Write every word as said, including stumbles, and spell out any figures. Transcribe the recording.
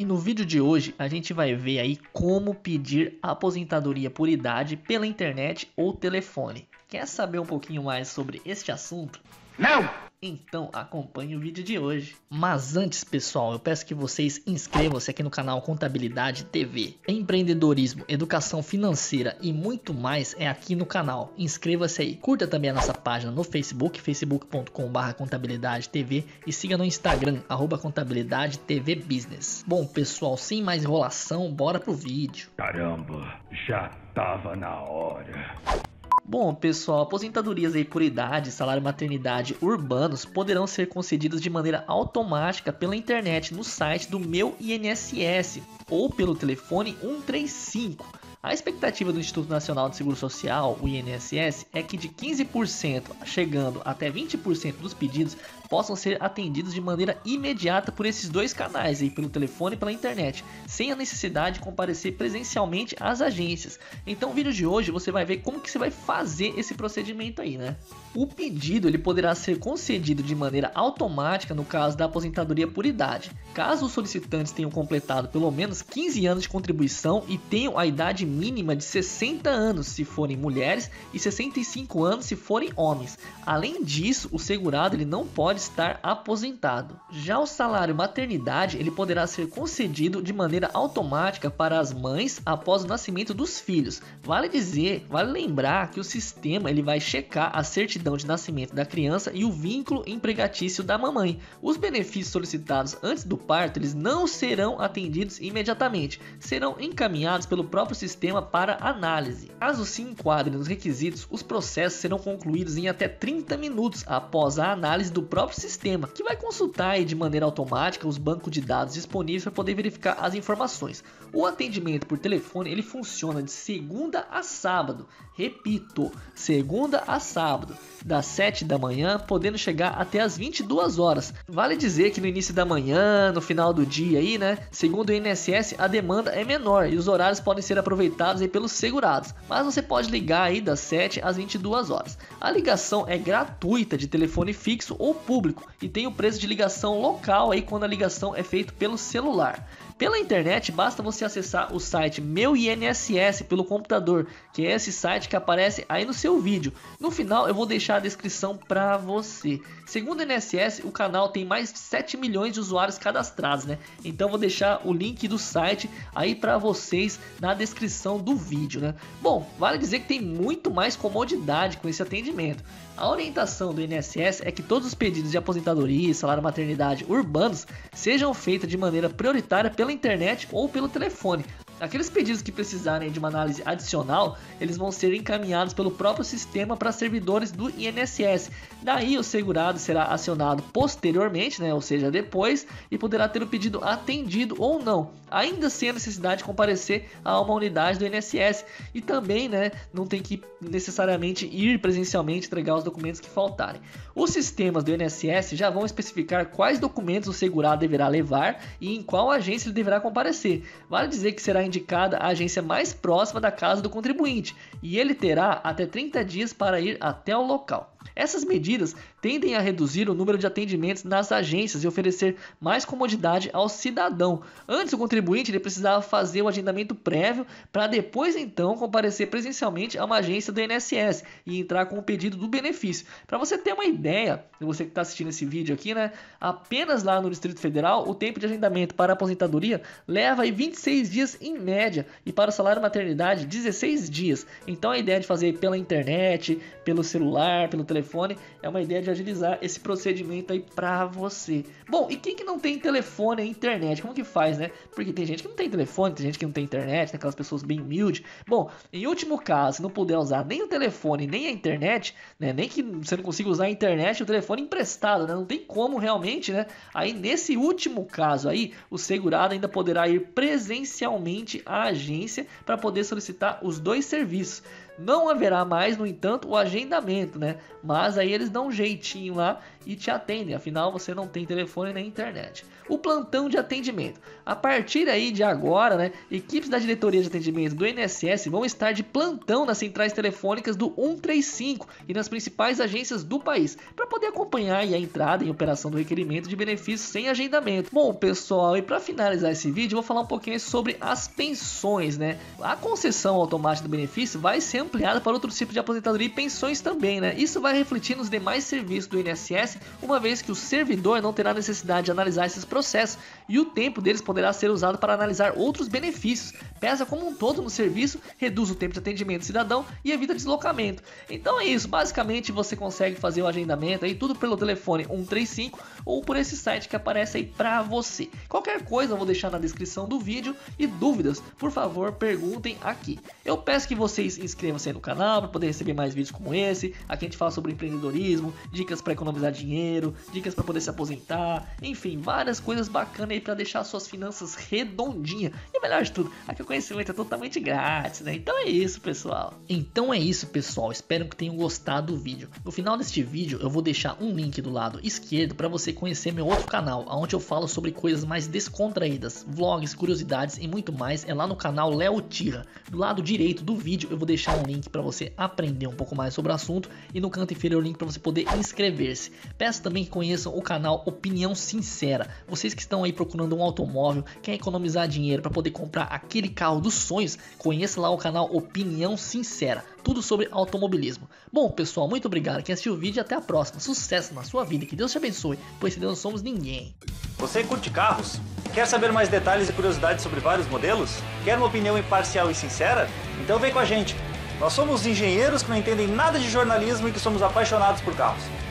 E no vídeo de hoje a gente vai ver aí como pedir aposentadoria por idade pela internet ou telefone. Quer saber um pouquinho mais sobre este assunto? Não! Então acompanhe o vídeo de hoje. Mas antes, pessoal, eu peço que vocês inscrevam-se aqui no canal Contabilidade T V. Empreendedorismo, educação financeira e muito mais é aqui no canal. Inscreva-se aí. Curta também a nossa página no Facebook, facebook ponto com barra contabilidade T V, e siga no Instagram, arroba contabilidade T V Business. Bom, pessoal, sem mais enrolação, bora pro vídeo. Caramba, já tava na hora. Bom, pessoal, aposentadorias aí por idade, salário maternidade urbanos poderão ser concedidos de maneira automática pela internet no site do Meu I N S S ou pelo telefone um três cinco. A expectativa do Instituto Nacional de Seguro Social, o I N S S, é que de quinze por cento chegando até vinte por cento dos pedidos possam ser atendidos de maneira imediata por esses dois canais, aí, pelo telefone e pela internet, sem a necessidade de comparecer presencialmente às agências. Então, no vídeo de hoje você vai ver como que você vai fazer esse procedimento aí, né? O pedido ele poderá ser concedido de maneira automática no caso da aposentadoria por idade, caso os solicitantes tenham completado pelo menos quinze anos de contribuição e tenham a idade mínima de sessenta anos se forem mulheres e sessenta e cinco anos se forem homens. Além disso, o segurado ele não pode estar aposentado. Já o salário maternidade ele poderá ser concedido de maneira automática para as mães após o nascimento dos filhos. Vale dizer, vale lembrar que o sistema ele vai checar a certidão de nascimento da criança e o vínculo empregatício da mamãe. Os benefícios solicitados antes do parto eles não serão atendidos imediatamente, serão encaminhados pelo próprio sistema Sistema para análise. Caso se enquadrem nos requisitos, os processos serão concluídos em até trinta minutos após a análise do próprio sistema, que vai consultar aí, de maneira automática os bancos de dados disponíveis para poder verificar as informações. O atendimento por telefone ele funciona de segunda a sábado, repito, segunda a sábado, das sete da manhã, podendo chegar até as vinte e duas horas. Vale dizer que no início da manhã, no final do dia aí, né? Segundo o I N S S, a demanda é menor e os horários podem ser aproveitados aproveitados aí pelos segurados, mas você pode ligar aí das sete às vinte e duas horas. A ligação é gratuita de telefone fixo ou público e tem o preço de ligação local aí quando a ligação é feita pelo celular. Pela internet basta você acessar o site Meu I N S S pelo computador, que é esse site que aparece aí no seu vídeo. No final eu vou deixar a descrição para você. Segundo o I N S S, o canal tem mais de sete milhões de usuários cadastrados, né? Então vou deixar o link do site aí para vocês na descrição do vídeo, né? Bom, vale dizer que tem muito mais comodidade com esse atendimento. A orientação do I N S S é que todos os pedidos de aposentadoria e salário maternidade urbanos sejam feitos de maneira prioritária pela internet ou pelo telefone. Aqueles pedidos que precisarem de uma análise adicional, eles vão ser encaminhados pelo próprio sistema para servidores do I N S S. Daí o segurado será acionado posteriormente, né, ou seja, depois, e poderá ter o pedido atendido ou não, ainda sem a necessidade de comparecer a uma unidade do I N S S. E também, né, não tem que necessariamente ir presencialmente entregar os documentos que faltarem. Os sistemas do I N S S já vão especificar quais documentos o segurado deverá levar e em qual agência ele deverá comparecer. Vale dizer que será indicada a agência mais próxima da casa do contribuinte e ele terá até trinta dias para ir até o local. Essas medidas tendem a reduzir o número de atendimentos nas agências e oferecer mais comodidade ao cidadão. Antes, o contribuinte ele precisava fazer o agendamento prévio para depois então comparecer presencialmente a uma agência do I N S S e entrar com o pedido do benefício. Para você ter uma ideia, você que está assistindo esse vídeo aqui, né? Apenas lá no Distrito Federal, o tempo de agendamento para a aposentadoria leva aí vinte e seis dias em média e para o salário maternidade dezesseis dias. Então a ideia de fazer pela internet, pelo celular, pelo telefone é uma ideia de agilizar esse procedimento aí pra você. Bom, e quem que não tem telefone e internet? Como que faz, né? Porque tem gente que não tem telefone, tem gente que não tem internet, tem aquelas pessoas bem humildes. Bom, em último caso, se não puder usar nem o telefone nem a internet, né? Nem que você não consiga usar a internet e o telefone emprestado, né? Não tem como realmente, né? Aí nesse último caso aí, o segurado ainda poderá ir presencialmente a agência para poder solicitar os dois serviços. Não haverá mais, no entanto, o agendamento, né? Mas aí eles dão um jeitinho lá e te atendem, afinal você não tem telefone nem internet. O plantão de atendimento. A partir aí de agora, né, equipes da diretoria de atendimento do I N S S vão estar de plantão nas centrais telefônicas do um três cinco e nas principais agências do país, para poder acompanhar aí a entrada em operação do requerimento de benefícios sem agendamento. Bom, pessoal, e para finalizar esse vídeo, eu vou falar um pouquinho sobre as pensões, né? A concessão automática do benefício vai ser ampliada para outros tipos de aposentadoria e pensões também, né? Isso vai refletir nos demais serviços do I N S S, uma vez que o servidor não terá necessidade de analisar esses processos e o tempo deles poderá ser usado para analisar outros benefícios. Pesa como um todo no serviço, reduz o tempo de atendimento do cidadão e evita deslocamento. Então é isso, basicamente você consegue fazer o agendamento aí tudo pelo telefone um três cinco ou por esse site que aparece aí para você. Qualquer coisa eu vou deixar na descrição do vídeo e dúvidas, por favor, perguntem aqui. Eu peço que vocês inscrevam-se no canal para poder receber mais vídeos como esse. Aqui a gente fala sobre empreendedorismo, dicas para economizar dinheiro, dicas para poder se aposentar, enfim, várias coisas bacanas aí para deixar suas finanças redondinhas. E melhor de tudo, aqui o conhecimento é totalmente grátis, né? Então é isso, pessoal. Então é isso, pessoal. Espero que tenham gostado do vídeo. No final deste vídeo eu vou deixar um link do lado esquerdo para você conhecer meu outro canal, onde eu falo sobre coisas mais descontraídas, vlogs, curiosidades e muito mais. É lá no canal Léo Tira. Do lado direito do vídeo eu vou deixar um link para você aprender um pouco mais sobre o assunto e no canto inferior o link para você poder inscrever-se. Peço também que conheçam o canal Opinião Sincera. Vocês que estão aí procurando um automóvel, quer economizar dinheiro para poder comprar aquele carro dos sonhos, conheça lá o canal Opinião Sincera. Tudo sobre automobilismo. Bom, pessoal, muito obrigado que assistiu o vídeo e até a próxima. Sucesso na sua vida, que Deus te abençoe, pois sem Deus não somos ninguém. Você curte carros? Quer saber mais detalhes e curiosidades sobre vários modelos? Quer uma opinião imparcial e sincera? Então vem com a gente. Nós somos engenheiros que não entendem nada de jornalismo e que somos apaixonados por carros.